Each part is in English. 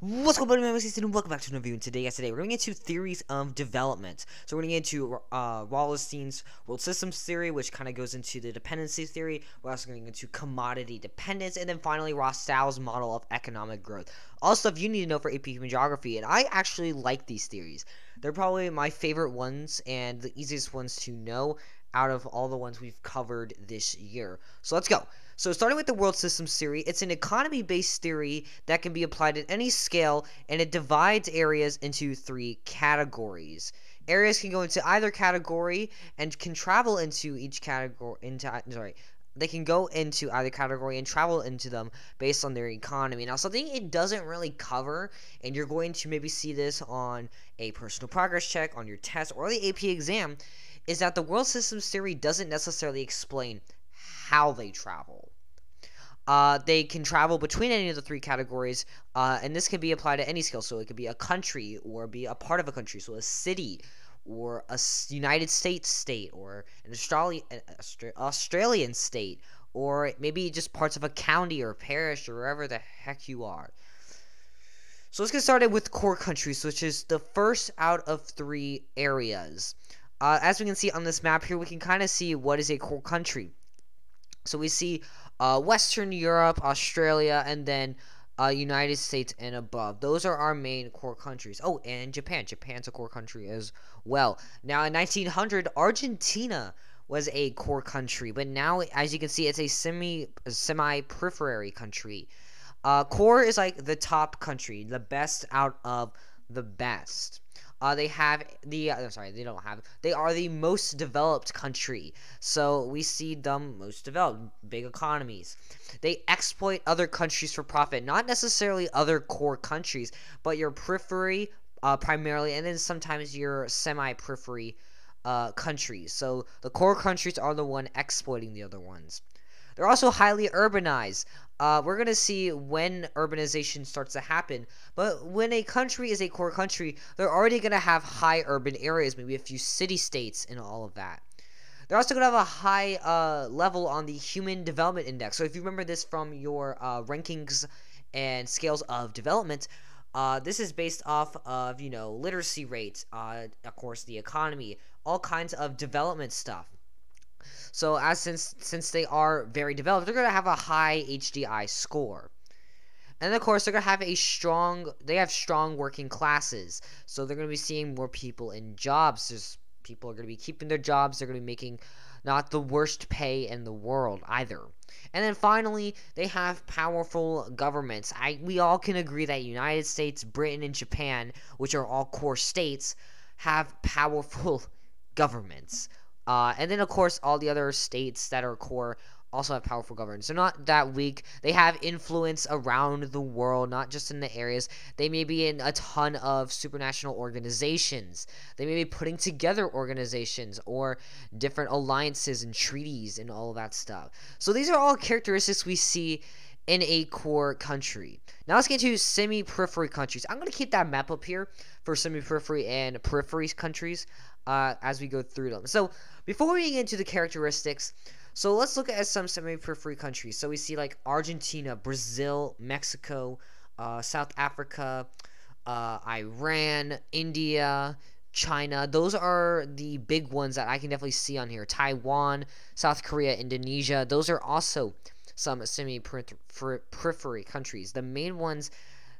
What's going on, my season, and welcome back to another video. And today we're going into theories of development. So we're going into Wallerstein's World Systems Theory, which kind of goes into the dependency theory. We're also going into commodity dependence, and then finally Rostow's model of economic growth. All stuff you need to know for AP Human Geography, and I actually like these theories. They're probably my favorite ones and the easiest ones to know out of all the ones we've covered this year. So let's go. So starting with the World Systems Theory, it's an economy-based theory that can be applied at any scale, and it divides areas into three categories. Areas can go into either category and can travel into each category. They can go into either category and travel into them based on their economy. Now, something it doesn't really cover, and you're going to maybe see this on a personal progress check, on your test, or the AP exam, is that the World Systems Theory doesn't necessarily explain how they travel. They can travel between any of the three categories, and this can be applied to any scale. So it could be a country or be a part of a country, so a city or a United States state or an Australian state, or maybe just parts of a county or a parish or wherever the heck you are. So let's get started with core countries, which is the first out of three areas. As we can see on this map here, we can kind of see what is a core country. So we see Western Europe, Australia, and then United States and above. Those are our main core countries. Oh, and Japan. Japan's a core country as well. Now, in 1900, Argentina was a core country, but now, as you can see, it's a semi-periphery country. Core is like the top country, the best out of the best. They are the most developed country. So we see them most developed, big economies. They exploit other countries for profit, not necessarily other core countries, but your periphery primarily, and then sometimes your semi-periphery countries. So the core countries are the one exploiting the other ones. They're also highly urbanized. We're going to see when urbanization starts to happen, but when a country is a core country, they're already going to have high urban areas, maybe a few city-states and all of that. They're also going to have a high level on the Human Development Index. So if you remember this from your rankings and scales of development, this is based off of, you know, literacy rates, of course, the economy, all kinds of development stuff. So since they are very developed, they're going to have a high HDI score. And of course, they're going to have strong working classes. So they're going to be seeing more people in jobs. People are going to be keeping their jobs. They're going to be making not the worst pay in the world either. And then finally, they have powerful governments. We all can agree that United States, Britain, and Japan, which are all core states, have powerful governments. And then, of course, all the other states that are core also have powerful governments. They're not that weak. They have influence around the world, not just in the areas. They may be in a ton of supranational organizations. They may be putting together organizations or different alliances and treaties and all of that stuff. So these are all characteristics we see in a core country. Now let's get to semi-periphery countries. I'm going to keep that map up here for semi-periphery and periphery countries as we go through them. So before we get into the characteristics, so let's look at some semi-periphery countries. So we see like Argentina, Brazil, Mexico, South Africa, Iran, India, China. Those are the big ones that I can definitely see on here. Taiwan, South Korea, Indonesia. Those are also some semi-periphery countries, the main ones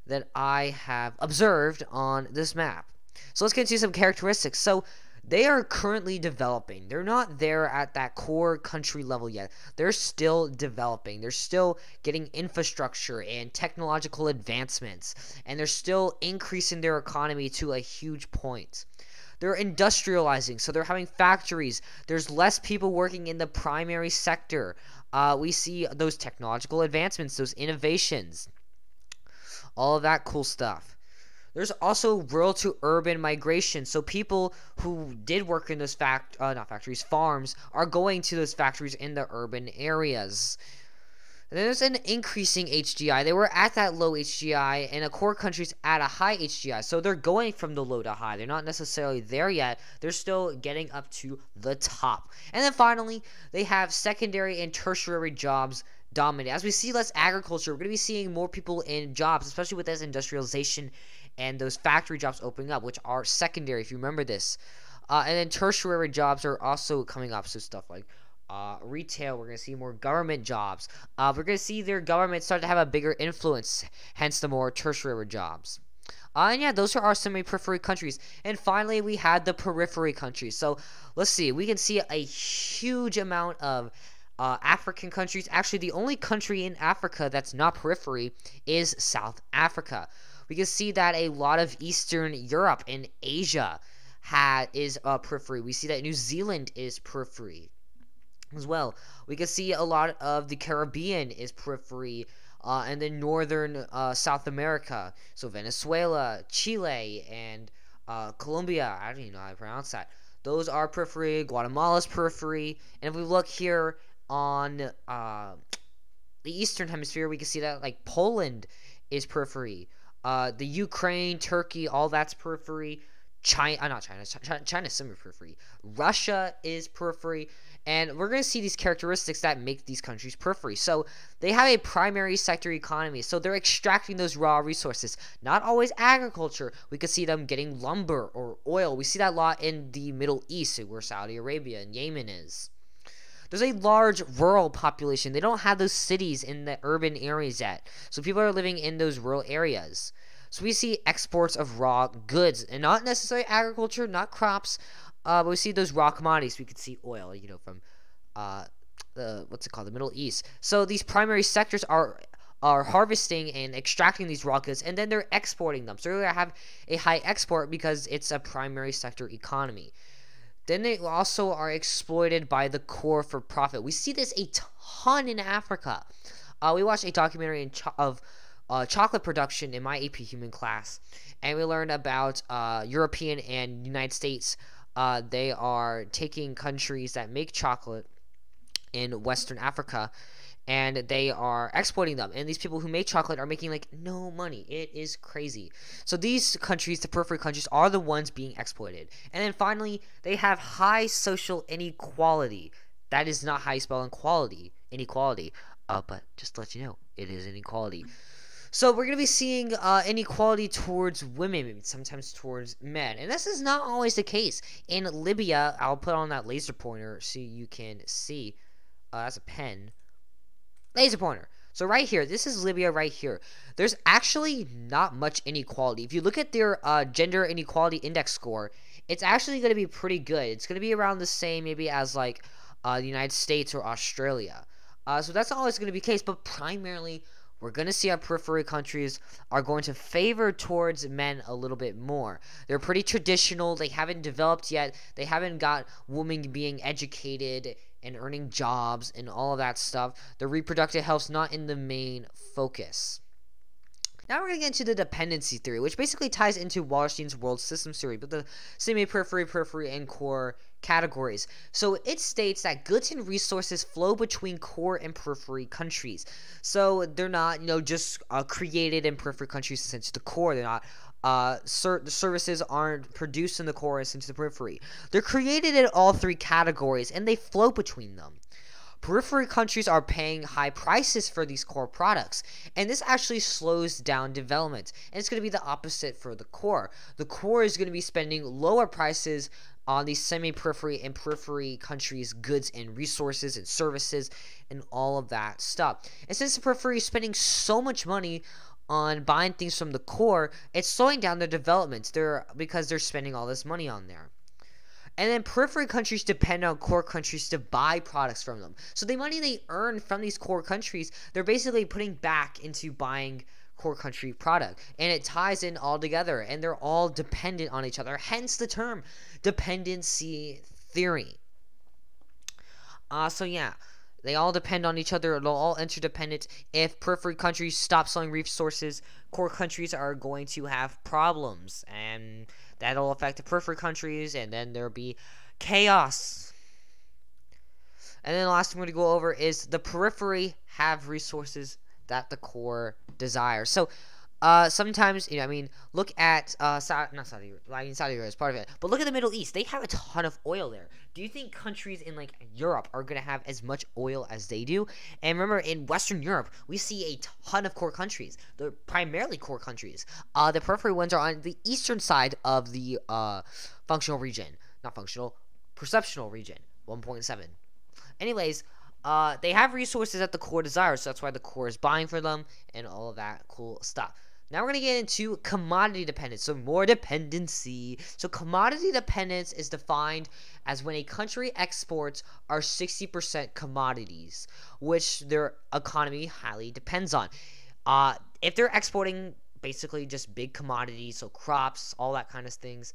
that I have observed on this map. So let's get into some characteristics. So they are currently developing. They're not there at that core country level yet. They're still developing. They're still getting infrastructure and technological advancements, and they're still increasing their economy to a huge point. They're industrializing, so they're having factories. There's less people working in the primary sector. We see those technological advancements, those innovations, all of that cool stuff. There's also rural to urban migration, so people who did work in those farms are going to those factories in the urban areas. And there's an increasing HDI. They were at that low HDI, and a core country's at a high HDI. So they're going from the low to high. They're not necessarily there yet. They're still getting up to the top. And then finally, they have secondary and tertiary jobs dominant. As we see less agriculture, we're going to be seeing more people in jobs, especially with this industrialization and those factory jobs opening up, which are secondary, if you remember this. And then tertiary jobs are also coming up, so stuff like retail. We're going to see more government jobs. We're going to see their government start to have a bigger influence, hence the more tertiary jobs. And yeah, those are our semi-periphery countries. And finally, we had the periphery countries. So let's see. We can see a huge amount of African countries. Actually, the only country in Africa that's not periphery is South Africa. We can see that a lot of Eastern Europe and Asia is periphery. We see that New Zealand is periphery as well. We can see a lot of the Caribbean is periphery, and then northern South America. So Venezuela, Chile, and Colombia. I don't even know how to pronounce that. Those are periphery. Guatemala's periphery. And if we look here on the Eastern Hemisphere, we can see that like Poland is periphery. The Ukraine, Turkey, all that's periphery. China's semi-periphery. Russia is periphery. And we're going to see these characteristics that make these countries periphery. So they have a primary sector economy. So they're extracting those raw resources. Not always agriculture. We could see them getting lumber or oil. We see that a lot in the Middle East, where Saudi Arabia and Yemen is. There's a large rural population. They don't have those cities in the urban areas yet. So people are living in those rural areas. So we see exports of raw goods, and not necessarily agriculture, not crops, but we see those raw commodities. We could see oil, you know, from the Middle East. So these primary sectors are harvesting and extracting these raw goods, and then they're exporting them. So they're going to have a high export because it's a primary sector economy. Then they also are exploited by the core for profit. We see this a ton in Africa. We watched a documentary of chocolate production in my AP Human class, and we learned about European and United States. They are taking countries that make chocolate in Western Africa, and they are exporting them. And these people who make chocolate are making like no money. It is crazy. So these countries, the periphery countries, are the ones being exploited. And then finally, they have high social inequality. That is not how you spell inequality. But just to let you know, it is inequality. So we're going to be seeing inequality towards women, sometimes towards men. And this is not always the case. In Libya, I'll put on that laser pointer so you can see. That's a pen. Laser pointer. So right here, this is Libya right here. There's actually not much inequality. If you look at their gender inequality index score, it's actually going to be pretty good. It's going to be around the same maybe as like the United States or Australia. So that's not always going to be the case, but primarily we're going to see our periphery countries are going to favor towards men a little bit more. They're pretty traditional. They haven't developed yet. They haven't got women being educated and earning jobs and all of that stuff. The reproductive health's not in the main focus. Now we're going to get into the dependency theory, which basically ties into Wallerstein's World Systems Theory, but the semi-periphery, periphery, and core categories. So it states that goods and resources flow between core and periphery countries. So they're not, you know, just created in periphery countries since the core. They're not the services aren't produced in the core since the periphery. They're created in all three categories, and they flow between them. Periphery countries are paying high prices for these core products, and this actually slows down development. And it's going to be the opposite for the core. The core is going to be spending lower prices on these semi-periphery and periphery countries' goods and resources and services and all of that stuff. And since the periphery is spending so much money on buying things from the core, it's slowing down their development because they're spending all this money on there. And then periphery countries depend on core countries to buy products from them. So the money they earn from these core countries, they're basically putting back into buying core country product. And it ties in all together, and they're all dependent on each other. Hence the term dependency theory. So yeah, they all depend on each other. They'll all interdependent. If periphery countries stop selling resources, core countries are going to have problems. And that'll affect the periphery countries, and then there'll be chaos. And then the last thing we're going to go over is the periphery have resources that the core desires. So Sometimes, you know, I mean, look at Saudi Arabia is part of it, but look at the Middle East. They have a ton of oil there. Do you think countries in like Europe are gonna have as much oil as they do? And remember, in Western Europe, we see a ton of core countries. They're primarily core countries. The periphery ones are on the eastern side of the perceptional region. 1.7. Anyways. They have resources that the core desires, so that's why the core is buying for them and all of that cool stuff. Now we're going to get into commodity dependence, so more dependency. So commodity dependence is defined as when a country exports are 60% commodities, which their economy highly depends on. If they're exporting basically just big commodities, so crops, all that kind of things,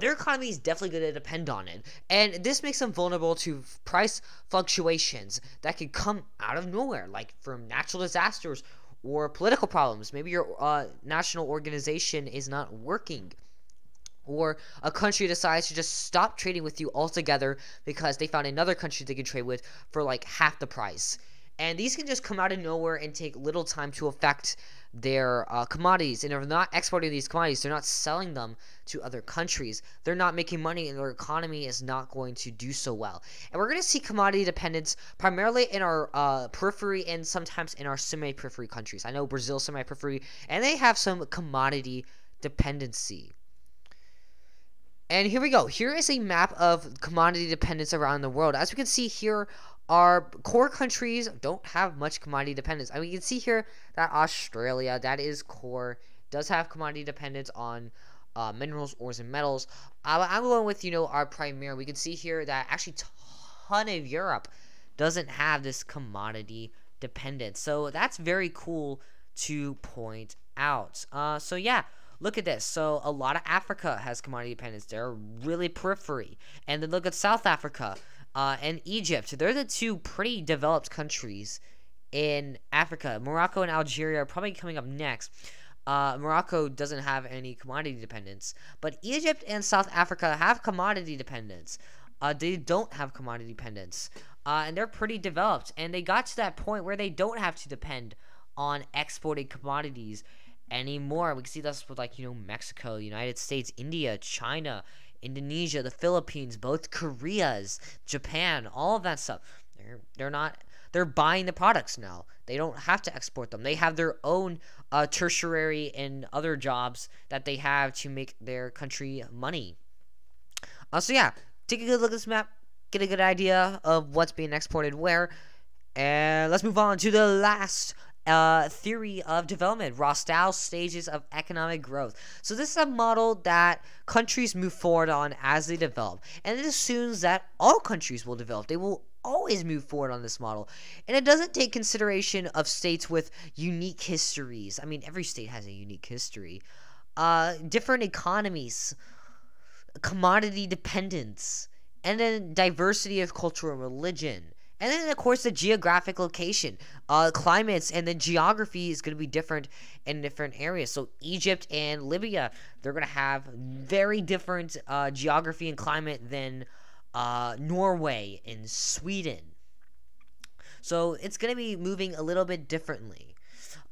their economy is definitely going to depend on it, and this makes them vulnerable to price fluctuations that could come out of nowhere, like from natural disasters or political problems. Maybe your national organization is not working, or a country decides to just stop trading with you altogether because they found another country they can trade with for like half the price. And these can just come out of nowhere and take little time to affect their commodities. And if they're not exporting these commodities, they're not selling them to other countries. They're not making money, and their economy is not going to do so well. And we're going to see commodity dependence primarily in our periphery and sometimes in our semi-periphery countries. I know Brazil semi-periphery, and they have some commodity dependency. And here we go. Here is a map of commodity dependence around the world. As we can see here, our core countries don't have much commodity dependence. I mean, you can see here that Australia, that is core, does have commodity dependence on minerals, ores, and metals. I'm going with, you know, our primary. We can see here that actually a ton of Europe doesn't have this commodity dependence. So that's very cool to point out. So yeah, look at this. So a lot of Africa has commodity dependence. They're really periphery. And then look at South Africa. And Egypt, they're the two pretty developed countries in Africa. Morocco and Algeria are probably coming up next. Morocco doesn't have any commodity dependence, but Egypt and South Africa have commodity dependence. They don't have commodity dependence, and they're pretty developed, and they got to that point where they don't have to depend on exporting commodities anymore. We can see this with, like, you know, Mexico, United States, India, China, Indonesia, the Philippines, both Koreas, Japan, all of that stuff. They're buying the products now. They don't have to export them. They have their own tertiary and other jobs that they have to make their country money. So yeah, take a good look at this map, get a good idea of what's being exported where, and let's move on to the last theory of development, Rostow's stages of economic growth. So this is a model that countries move forward on as they develop, and it assumes that all countries will develop. They will always move forward on this model, and it doesn't take consideration of states with unique histories. I mean, every state has a unique history, different economies, commodity dependence, and then diversity of culture and religion. And then, of course, the geographic location, climates, and the geography is going to be different in different areas. So Egypt and Libya, they're going to have very different geography and climate than Norway and Sweden. So it's going to be moving a little bit differently.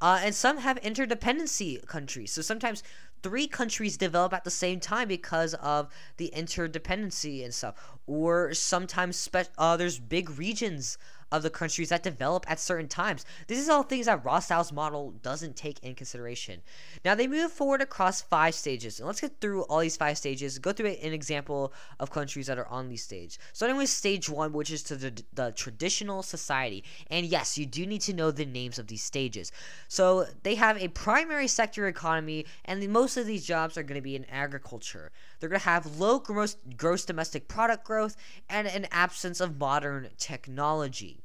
And some have interdependency countries. So sometimes three countries develop at the same time because of the interdependency and stuff. Or sometimes there's big regions of the countries that develop at certain times. This is all things that Rostow's model doesn't take in consideration. Now they move forward across 5 stages, and let's get through all these 5 stages. Go through an example of countries that are on these stages. Starting with stage 1, which is to the traditional society. And yes, you do need to know the names of these stages. So they have a primary sector economy, and most of these jobs are going to be in agriculture. They're going to have low gross domestic product growth and an absence of modern technology.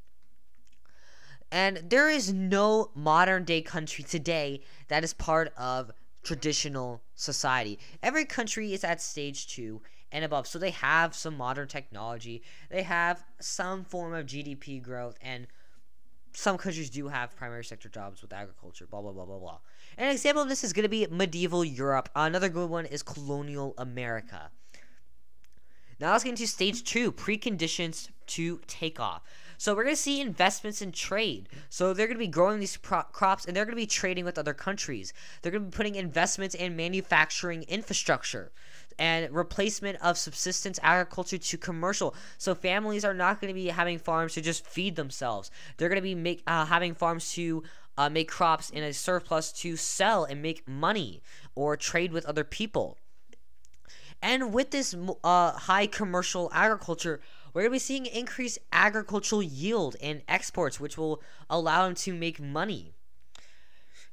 And there is no modern-day country today that is part of traditional society. Every country is at stage 2 and above, so they have some modern technology. They have some form of GDP growth, and some countries do have primary sector jobs with agriculture, blah, blah, blah, blah, blah. An example of this is going to be medieval Europe. Another good one is colonial America. Now let's get into stage 2, preconditions to take off. So we're going to see investments in trade. So they're going to be growing these crops, and they're going to be trading with other countries. They're going to be putting investments in manufacturing infrastructure and replacement of subsistence agriculture to commercial. So families are not going to be having farms to just feed themselves. They're going to be having farms to make crops in a surplus to sell and make money or trade with other people. And with this high commercial agriculture, we're going to be seeing increased agricultural yield and exports, which will allow them to make money.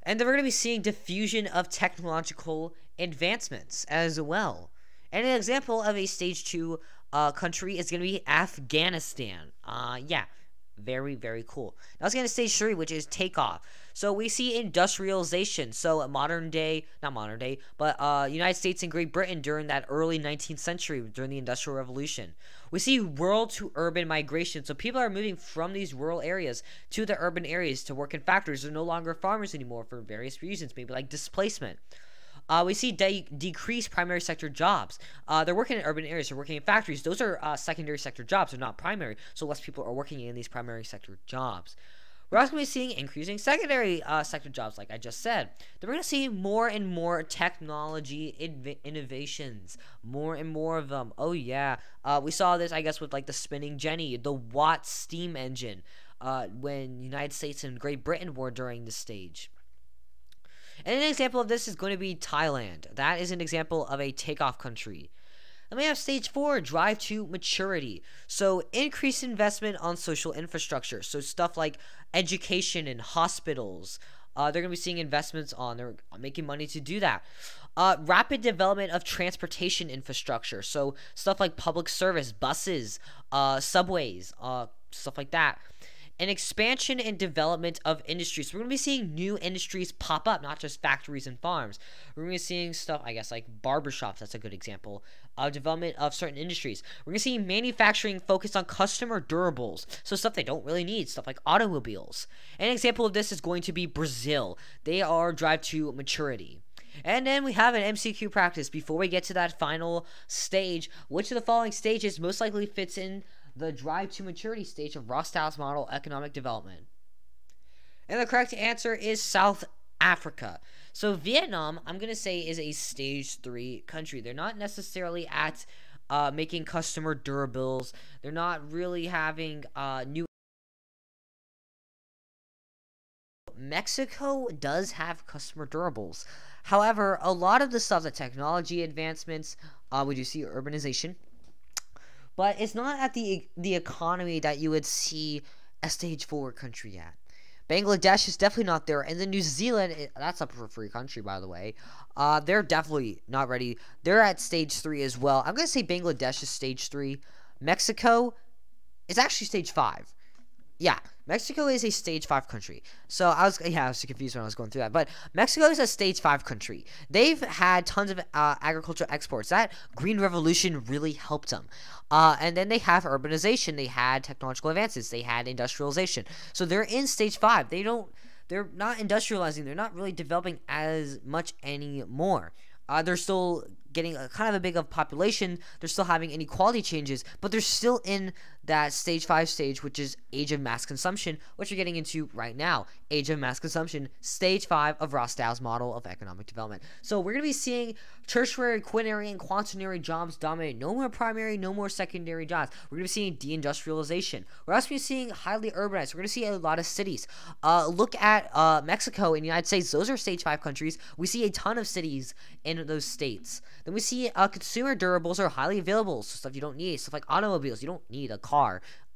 And then we're going to be seeing diffusion of technological advancements as well. And an example of a stage 2 country is going to be Afghanistan. Yeah, very, very cool. Now let's get into stage 3, which is takeoff. So we see industrialization. So modern day, not modern day, but United States and Great Britain during that early 19th century, during the Industrial Revolution. We see rural to urban migration. So people are moving from these rural areas to the urban areas to work in factories. They're no longer farmers anymore for various reasons, maybe like displacement. We see decreased primary sector jobs. They're working in urban areas. They're working in factories. Those are secondary sector jobs. They're not primary. So less people are working in these primary sector jobs. We're also going to be seeing increasing secondary sector jobs, like I just said. Then we're going to see more and more technology innovations, more and more of them. Oh, yeah. We saw this, I guess, with like the spinning jenny, the Watt steam engine, when United States and Great Britain were during this stage. And an example of this is going to be Thailand. That is an example of a takeoff country. And we have stage 4, drive to maturity. So increased investment on social infrastructure. So stuff like education and hospitals. They're going to be seeing investments on. They're making money to do that. Rapid development of transportation infrastructure. So stuff like public service, buses, subways, stuff like that. An expansion and development of industries. So we're going to be seeing new industries pop up, not just factories and farms. We're going to be seeing stuff, I guess, like barbershops. That's a good example of development of certain industries. We're going to see manufacturing focused on customer durables, so stuff they don't really need, stuff like automobiles. An example of this is going to be Brazil. They are drive to maturity. And then we have an MCQ practice. Before we get to that final stage, which of the following stages most likely fits in the drive to maturity stage of Rostow's model economic development? And the correct answer is South Africa. So Vietnam, I'm going to say, is a stage 3 country. They're not necessarily at making customer durables. They're not really having new. Mexico does have customer durables. However, a lot of the stuff, the technology advancements, we do see urbanization. But it's not at the economy that you would see a stage 4 country at. Bangladesh is definitely not there. And then New Zealand, that's up for a free country, by the way. They're definitely not ready. They're at stage 3 as well. I'm going to say Bangladesh is stage 3. Mexico is actually stage 5. Yeah, Mexico is a stage 5 country. So I was confused when I was going through that. But Mexico is a stage 5 country. They've had tons of agricultural exports. That Green Revolution really helped them. And then they have urbanization. They had technological advances. They had industrialization. So they're in stage 5. They're not industrializing. They're not really developing as much anymore. They're still getting kind of a big of population. They're still having inequality changes, but they're still in that stage 5 stage, which is age of mass consumption, which we're getting into right now. Age of mass consumption, stage 5 of Rostow's model of economic development. So we're going to be seeing tertiary, quinary, and quaternary jobs dominate. No more primary, no more secondary jobs. We're going to be seeing deindustrialization. We're also going to be seeing highly urbanized. We're going to see a lot of cities. Look at Mexico and the United States. Those are stage 5 countries. We see a ton of cities in those states. Then we see consumer durables are highly available, so stuff you don't need, stuff like automobiles. You don't need a car.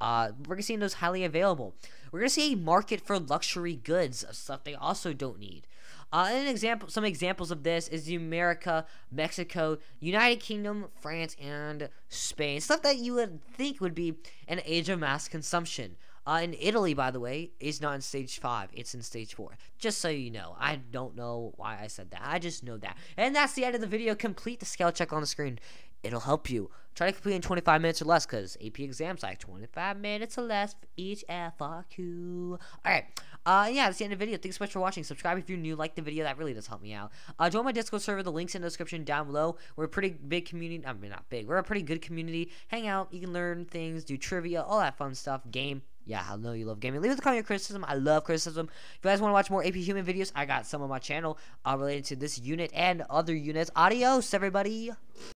We're gonna see those highly available. We're gonna see a market for luxury goods, of stuff they also don't need. An example, some examples of this is America, Mexico, United Kingdom, France, and Spain. Stuff that you would think would be an age of mass consumption. In Italy, by the way, is not in stage 5. It's in stage 4. Just so you know. I don't know why I said that. I just know that. And that's the end of the video. Complete the scale check on the screen. It'll help you. Try to complete in 25 minutes or less, because AP exams like 25 minutes or less for each FRQ. Alright, yeah, that's the end of the video. Thanks so much for watching. Subscribe if you're new. Like the video. That really does help me out. Join my Discord server. The link's in the description down below. We're a pretty big community. I mean, not big. We're a pretty good community. Hang out. You can learn things, do trivia, all that fun stuff. Game. Yeah, I know you love gaming. Leave us a comment, your criticism. I love criticism. If you guys want to watch more AP Human videos, I got some on my channel related to this unit and other units. Adios, everybody.